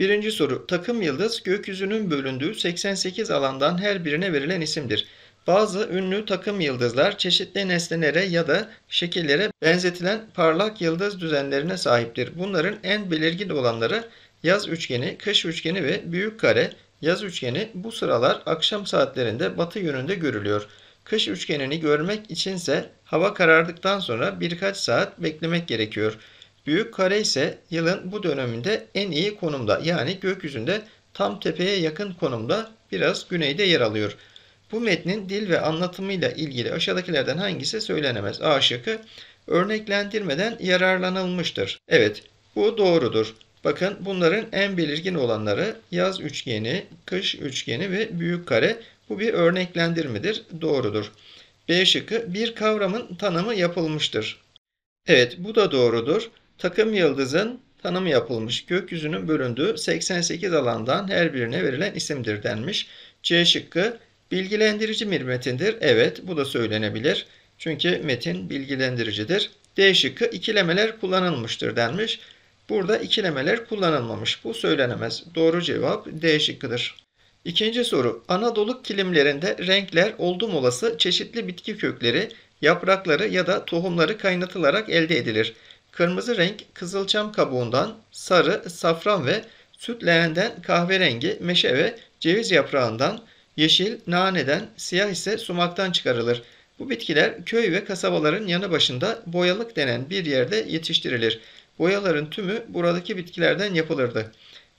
Birinci soru. Takım yıldız gökyüzünün bölündüğü 88 alandan her birine verilen isimdir. Bazı ünlü takım yıldızlar çeşitli nesnelere ya da şekillere benzetilen parlak yıldız düzenlerine sahiptir. Bunların en belirgin olanları yaz üçgeni, kış üçgeni ve büyük kare. Yaz üçgeni bu sıralar akşam saatlerinde batı yönünde görülüyor. Kış üçgenini görmek içinse hava karardıktan sonra birkaç saat beklemek gerekiyor. Büyük kare ise yılın bu döneminde en iyi konumda, yani gökyüzünde tam tepeye yakın konumda, biraz güneyde yer alıyor. Bu metnin dil ve anlatımıyla ilgili aşağıdakilerden hangisi söylenemez? A şıkkı, örneklendirmeden yararlanılmıştır. Evet, bu doğrudur. Bakın, bunların en belirgin olanları yaz üçgeni, kış üçgeni ve büyük kare. Bu bir örneklendirmedir, doğrudur. B şıkkı, bir kavramın tanımı yapılmıştır. Evet, bu da doğrudur. Takım yıldızın tanımı yapılmış, gökyüzünün bölündüğü 88 alandan her birine verilen isimdir denmiş. C şıkkı, bilgilendirici bir metindir. Evet, bu da söylenebilir. Çünkü metin bilgilendiricidir. D şıkkı, ikilemeler kullanılmıştır denmiş. Burada ikilemeler kullanılmamış. Bu söylenemez. Doğru cevap D şıkkıdır. İkinci soru. Anadolu kilimlerinde renkler oldum olası çeşitli bitki kökleri, yaprakları ya da tohumları kaynatılarak elde edilir. Kırmızı renk kızılçam kabuğundan, sarı, safran ve süt leğenden, kahverengi, meşe ve ceviz yaprağından, yeşil naneden, siyah ise sumaktan çıkarılır. Bu bitkiler köy ve kasabaların yanı başında boyalık denen bir yerde yetiştirilir. Boyaların tümü buradaki bitkilerden yapılırdı.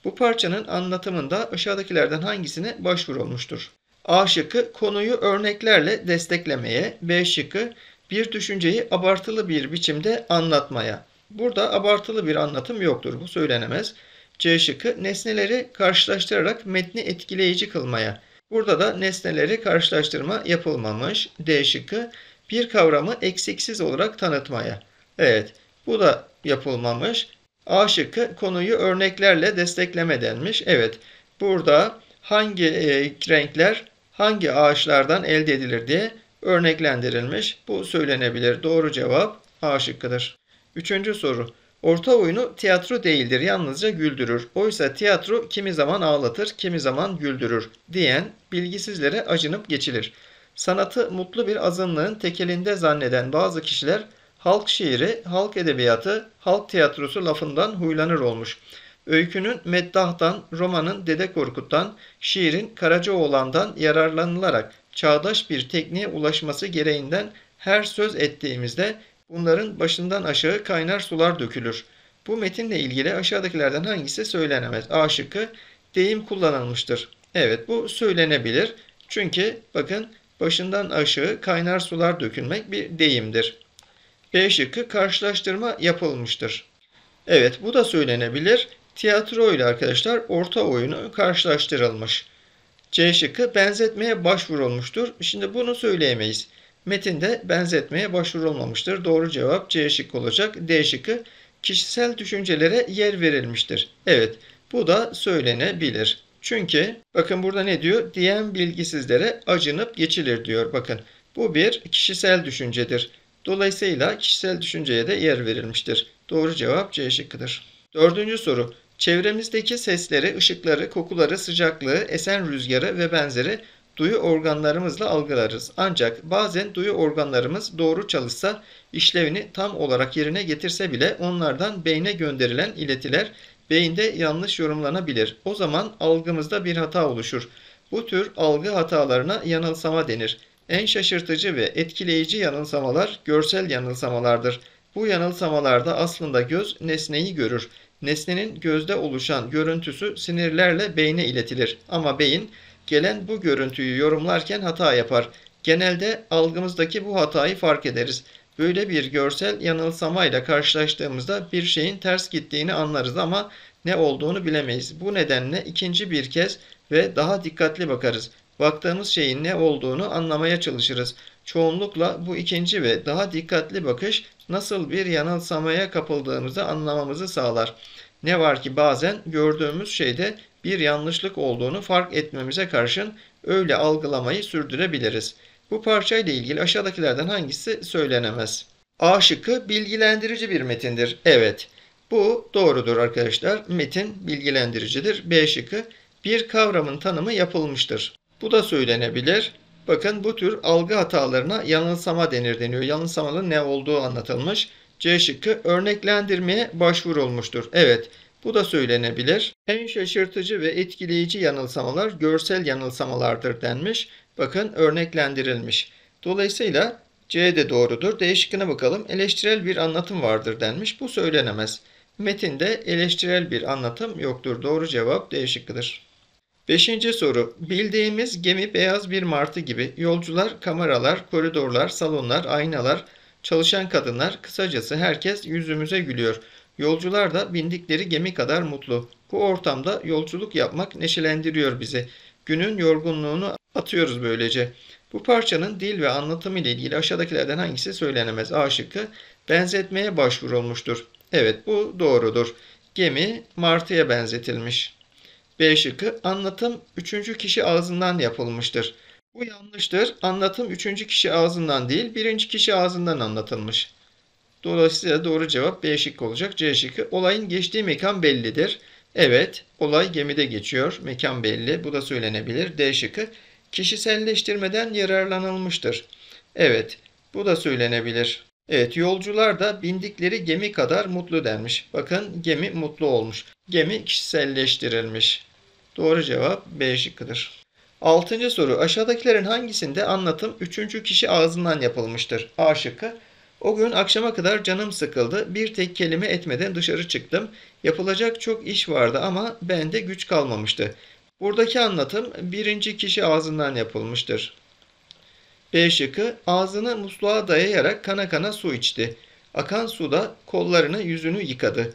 Bu parçanın anlatımında aşağıdakilerden hangisine başvurulmuştur? A şıkkı, konuyu örneklerle desteklemeye. B şıkkı, bir düşünceyi abartılı bir biçimde anlatmaya. Burada abartılı bir anlatım yoktur. Bu söylenemez. C şıkkı, nesneleri karşılaştırarak metni etkileyici kılmaya. Burada da nesneleri karşılaştırma yapılmamış. D şıkkı, bir kavramı eksiksiz olarak tanıtmaya. Evet, bu da yapılmamış. A şıkkı, konuyu örneklerle destekleme denmiş. Evet, burada hangi renkler hangi ağaçlardan elde edilir diye örneklendirilmiş. Bu söylenebilir. Doğru cevap A şıkkıdır. Üçüncü soru. Orta oyunu tiyatro değildir, yalnızca güldürür. Oysa tiyatro kimi zaman ağlatır, kimi zaman güldürür diyen bilgisizlere acınıp geçilir. Sanatı mutlu bir azınlığın tekelinde zanneden bazı kişiler halk şiiri, halk edebiyatı, halk tiyatrosu lafından huylanır olmuş. Öykünün Meddah'tan, romanın Dede Korkut'tan, şiirin Karacaoğlan'dan yararlanılarak çağdaş bir tekniğe ulaşması gereğinden her söz ettiğimizde bunların başından aşağı kaynar sular dökülür. Bu metinle ilgili aşağıdakilerden hangisi söylenemez? A şıkkı, deyim kullanılmıştır. Evet, bu söylenebilir. Çünkü bakın, başından aşağı kaynar sular dökülmek bir deyimdir. B şıkkı, karşılaştırma yapılmıştır. Evet, bu da söylenebilir. Tiyatro ile arkadaşlar orta oyunu karşılaştırılmış. C şıkkı, benzetmeye başvurulmuştur. Şimdi bunu söyleyemeyiz. Metinde benzetmeye başvurulmamıştır. Doğru cevap C şıkkı olacak. D şıkkı, kişisel düşüncelere yer verilmiştir. Evet, bu da söylenebilir. Çünkü bakın burada ne diyor? Diyen bilgisizlere acınıp geçilir diyor. Bakın, bu bir kişisel düşüncedir. Dolayısıyla kişisel düşünceye de yer verilmiştir. Doğru cevap C şıkkıdır. Dördüncü soru. Çevremizdeki sesleri, ışıkları, kokuları, sıcaklığı, esen rüzgarı ve benzeri duyu organlarımızla algılarız. Ancak bazen duyu organlarımız doğru çalışsa, işlevini tam olarak yerine getirse bile onlardan beyne gönderilen iletiler beyinde yanlış yorumlanabilir. O zaman algımızda bir hata oluşur. Bu tür algı hatalarına yanılsama denir. En şaşırtıcı ve etkileyici yanılsamalar görsel yanılsamalardır. Bu yanılsamalarda aslında göz nesneyi görür. Nesnenin gözde oluşan görüntüsü sinirlerle beyne iletilir. Ama beyin gelen bu görüntüyü yorumlarken hata yapar. Genelde algımızdaki bu hatayı fark ederiz. Böyle bir görsel yanılsamayla karşılaştığımızda bir şeyin ters gittiğini anlarız ama ne olduğunu bilemeyiz. Bu nedenle ikinci bir kez ve daha dikkatli bakarız. Baktığımız şeyin ne olduğunu anlamaya çalışırız. Çoğunlukla bu ikinci ve daha dikkatli bakış nasıl bir yanılsamaya kapıldığımızı anlamamızı sağlar. Ne var ki bazen gördüğümüz şeyde bir yanlışlık olduğunu fark etmemize karşın öyle algılamayı sürdürebiliriz. Bu parçayla ilgili aşağıdakilerden hangisi söylenemez? A şıkkı bilgilendirici bir metindir. Evet, bu doğrudur arkadaşlar. Metin bilgilendiricidir. B şıkkı bir kavramın tanımı yapılmıştır. Bu da söylenebilir. Bakın bu tür algı hatalarına yanılsama deniyor. Yanılsamanın ne olduğu anlatılmış. C şıkkı örneklendirmeye başvurulmuştur. Evet, bu da söylenebilir. En şaşırtıcı ve etkileyici yanılsamalar görsel yanılsamalardır denmiş. Bakın örneklendirilmiş. Dolayısıyla C de doğrudur. D şıkkına bakalım. Eleştirel bir anlatım vardır denmiş. Bu söylenemez. Metinde eleştirel bir anlatım yoktur. Doğru cevap D şıkkıdır. 5. soru. Bildiğimiz gemi beyaz bir martı gibi yolcular, kameralar, koridorlar, salonlar, aynalar, çalışan kadınlar, kısacası herkes yüzümüze gülüyor. Yolcular da bindikleri gemi kadar mutlu. Bu ortamda yolculuk yapmak neşelendiriyor bizi. Günün yorgunluğunu atıyoruz böylece. Bu parçanın dil ve anlatımı ile ilgili aşağıdakilerden hangisi söylenemez? A şıkkı benzetmeye başvurulmuştur. Evet, bu doğrudur. Gemi martıya benzetilmiş. B şıkkı anlatım 3. kişi ağzından yapılmıştır. Bu yanlıştır. Anlatım 3. kişi ağzından değil, 1. kişi ağzından anlatılmış. Dolayısıyla doğru cevap B şıkkı olacak. C şıkkı olayın geçtiği mekan bellidir. Evet, olay gemide geçiyor. Mekan belli. Bu da söylenebilir. D şıkkı kişiselleştirmeden yararlanılmıştır. Evet, bu da söylenebilir. Evet, yolcular da bindikleri gemi kadar mutlu denmiş. Bakın gemi mutlu olmuş. Gemi kişiselleştirilmiş. Doğru cevap B şıkkıdır. 6. soru. Aşağıdakilerin hangisinde anlatım 3. kişi ağzından yapılmıştır? A şıkkı. O gün akşama kadar canım sıkıldı. Bir tek kelime etmeden dışarı çıktım. Yapılacak çok iş vardı ama bende güç kalmamıştı. Buradaki anlatım 1. kişi ağzından yapılmıştır. B şıkkı ağzını musluğa dayayarak kana kana su içti. Akan suda kollarını yüzünü yıkadı.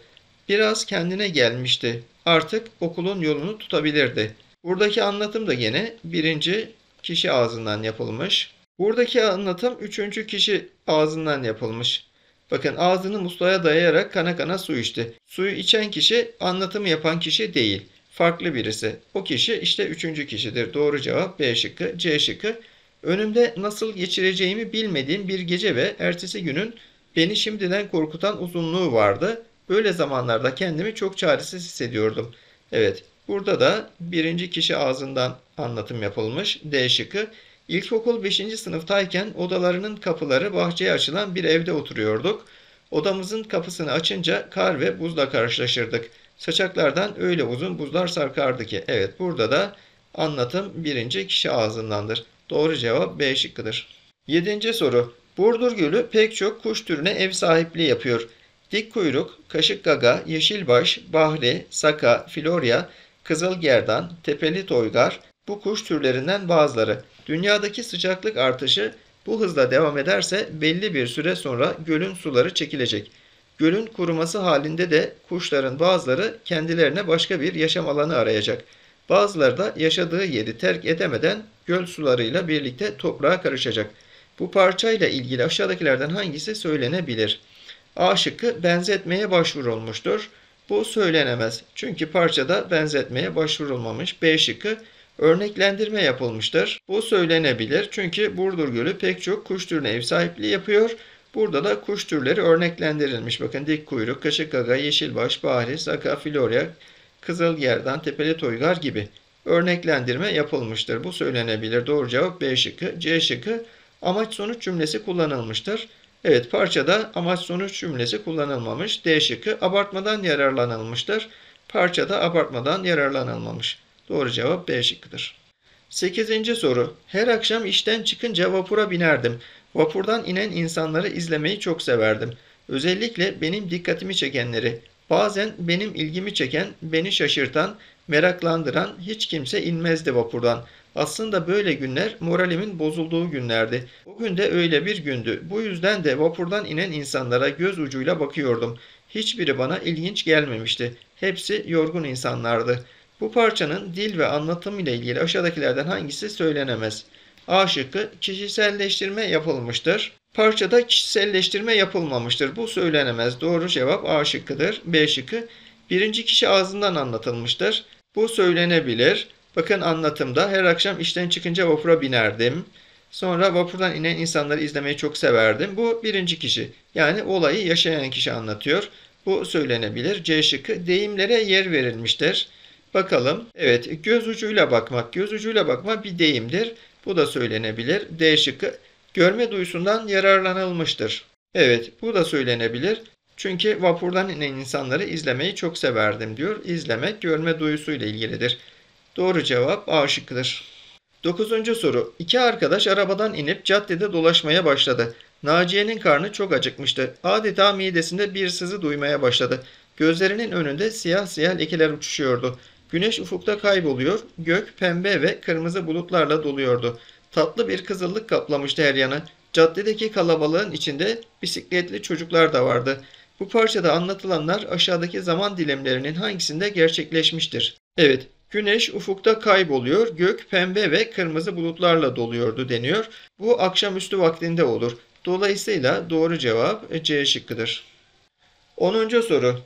Biraz kendine gelmişti. Artık okulun yolunu tutabilirdi. Buradaki anlatım da gene 1. kişi ağzından yapılmış. Buradaki anlatım 3. kişi ağzından yapılmış. Bakın ağzını musluğa dayayarak kana kana su içti. Suyu içen kişi anlatımı yapan kişi değil. Farklı birisi. O kişi işte 3. kişidir. Doğru cevap B şıkkı. C şıkkı. Önümde nasıl geçireceğimi bilmediğim bir gece ve ertesi günün beni şimdiden korkutan uzunluğu vardı. Böyle zamanlarda kendimi çok çaresiz hissediyordum. Evet, burada da 1. kişi ağzından anlatım yapılmış. D şıkkı. İlkokul 5. sınıftayken odalarının kapıları bahçeye açılan bir evde oturuyorduk. Odamızın kapısını açınca kar ve buzla karşılaşırdık. Saçaklardan öyle uzun buzlar sarkardı ki. Evet, burada da anlatım 1. kişi ağzındandır. Doğru cevap B şıkkıdır. 7. soru. Burdur Gölü pek çok kuş türüne ev sahipliği yapıyor. Dik kuyruk, kaşık gaga, yeşilbaş, bahri, saka, florya, kızıl gerdan, tepeli toygar bu kuş türlerinden bazıları. Dünyadaki sıcaklık artışı bu hızla devam ederse belli bir süre sonra gölün suları çekilecek. Gölün kuruması halinde de kuşların bazıları kendilerine başka bir yaşam alanı arayacak. Bazıları da yaşadığı yeri terk edemeden göl sularıyla birlikte toprağa karışacak. Bu parçayla ilgili aşağıdakilerden hangisi söylenebilir? A şıkkı benzetmeye başvurulmuştur. Bu söylenemez. Çünkü parçada benzetmeye başvurulmamış. B şıkkı örneklendirme yapılmıştır. Bu söylenebilir. Çünkü Burdur Gölü pek çok kuş türüne ev sahipliği yapıyor. Burada da kuş türleri örneklendirilmiş. Bakın dik kuyruk, kaşık gaga, yeşilbaş, bahri, saka, florya, kızıl gerdan, tepeli toygar gibi örneklendirme yapılmıştır. Bu söylenebilir. Doğru cevap B şıkkı. C şıkkı amaç sonuç cümlesi kullanılmıştır. Evet, parçada amaç sonuç cümlesi kullanılmamış. D şıkkı abartmadan yararlanılmıştır. Parçada abartmadan yararlanılmamış. Doğru cevap B şıkkıdır. 8. soru. Her akşam işten çıkınca vapura binerdim. Vapurdan inen insanları izlemeyi çok severdim. Özellikle benim dikkatimi çekenleri. Bazen benim ilgimi çeken, beni şaşırtan, meraklandıran hiç kimse inmezdi vapurdan. Aslında böyle günler moralimin bozulduğu günlerdi. O gün de öyle bir gündü. Bu yüzden de vapurdan inen insanlara göz ucuyla bakıyordum. Hiçbiri bana ilginç gelmemişti. Hepsi yorgun insanlardı. Bu parçanın dil ve anlatım ile ilgili aşağıdakilerden hangisi söylenemez? A şıkkı kişiselleştirme yapılmıştır. Parçada kişiselleştirme yapılmamıştır. Bu söylenemez. Doğru cevap A şıkkıdır. B şıkkı 1. kişi ağzından anlatılmıştır. Bu söylenebilir. Bakın anlatımda her akşam işten çıkınca vapura binerdim. Sonra vapurdan inen insanları izlemeyi çok severdim. Bu birinci kişi. Yani olayı yaşayan kişi anlatıyor. Bu söylenebilir. C şıkkı. Deyimlere yer verilmiştir. Bakalım. Evet, göz ucuyla bakmak. Göz ucuyla bakma bir deyimdir. Bu da söylenebilir. D şıkkı. Görme duyusundan yararlanılmıştır. Evet, bu da söylenebilir. Çünkü vapurdan inen insanları izlemeyi çok severdim diyor. İzlemek görme duyusuyla ilgilidir. Doğru cevap A şıkkıdır. 9. soru. İki arkadaş arabadan inip caddede dolaşmaya başladı. Naciye'nin karnı çok acıkmıştı. Adeta midesinde bir sızı duymaya başladı. Gözlerinin önünde siyah siyah lekeler uçuşuyordu. Güneş ufukta kayboluyor. Gök pembe ve kırmızı bulutlarla doluyordu. Tatlı bir kızıllık kaplamıştı her yanı. Caddedeki kalabalığın içinde bisikletli çocuklar da vardı. Bu parçada anlatılanlar aşağıdaki zaman dilimlerinin hangisinde gerçekleşmiştir? Evet, güneş ufukta kayboluyor, gök pembe ve kırmızı bulutlarla doluyordu deniyor. Bu akşamüstü vaktinde olur. Dolayısıyla doğru cevap C şıkkıdır. 10. soru.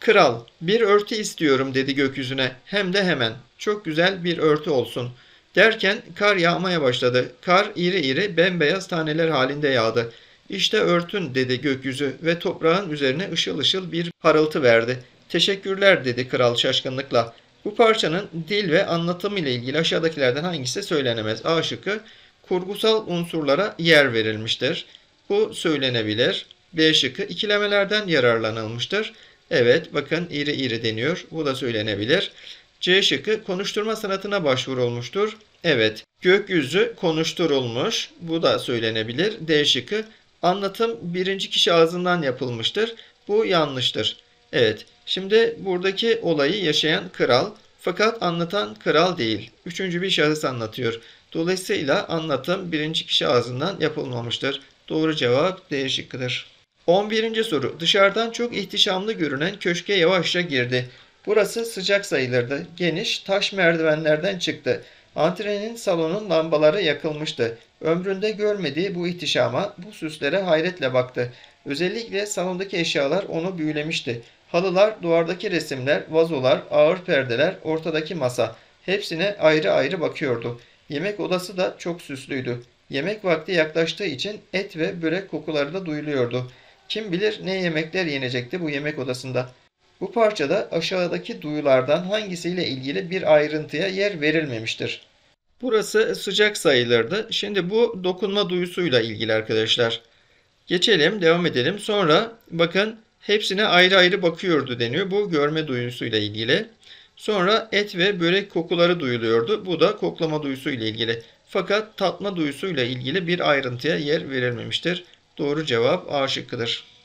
Kral, bir örtü istiyorum dedi gökyüzüne. Hem de hemen. Çok güzel bir örtü olsun. Derken kar yağmaya başladı. Kar iri iri bembeyaz taneler halinde yağdı. İşte örtün dedi gökyüzü ve toprağın üzerine ışıl ışıl bir parıltı verdi. Teşekkürler dedi kral şaşkınlıkla. Bu parçanın dil ve anlatım ile ilgili aşağıdakilerden hangisi söylenemez? A şıkkı. Kurgusal unsurlara yer verilmiştir. Bu söylenebilir. B şıkkı. İkilemelerden yararlanılmıştır. Evet, bakın iri iri deniyor. Bu da söylenebilir. C şıkkı. Konuşturma sanatına başvurulmuştur. Evet, gökyüzü konuşturulmuş. Bu da söylenebilir. D şıkkı. Anlatım birinci kişi ağzından yapılmıştır. Bu yanlıştır. Evet, şimdi buradaki olayı yaşayan kral fakat anlatan kral değil. Üçüncü bir şahıs anlatıyor. Dolayısıyla anlatım birinci kişi ağzından yapılmamıştır. Doğru cevap D şıkkıdır. 11. soru. Dışarıdan çok ihtişamlı görünen köşke yavaşça girdi. Burası sıcak sayılırdı. Geniş taş merdivenlerden çıktı. Antrenin salonun lambaları yakılmıştı. Ömründe görmediği bu ihtişama, bu süslere hayretle baktı. Özellikle salondaki eşyalar onu büyülemişti. Halılar, duvardaki resimler, vazolar, ağır perdeler, ortadaki masa. Hepsine ayrı ayrı bakıyordu. Yemek odası da çok süslüydü. Yemek vakti yaklaştığı için et ve börek kokuları da duyuluyordu. Kim bilir ne yemekler yenecekti bu yemek odasında. Bu parçada aşağıdaki duyulardan hangisiyle ilgili bir ayrıntıya yer verilmemiştir? Burası sıcak sayılırdı. Şimdi bu dokunma duyusuyla ilgili arkadaşlar. Geçelim, devam edelim. Sonra bakın hepsine ayrı ayrı bakıyordu deniyor. Bu görme duyusuyla ilgili. Sonra et ve börek kokuları duyuluyordu. Bu da koklama duyusuyla ilgili. Fakat tatma duyusuyla ilgili bir ayrıntıya yer verilmemiştir. Doğru cevap A şıkkıdır.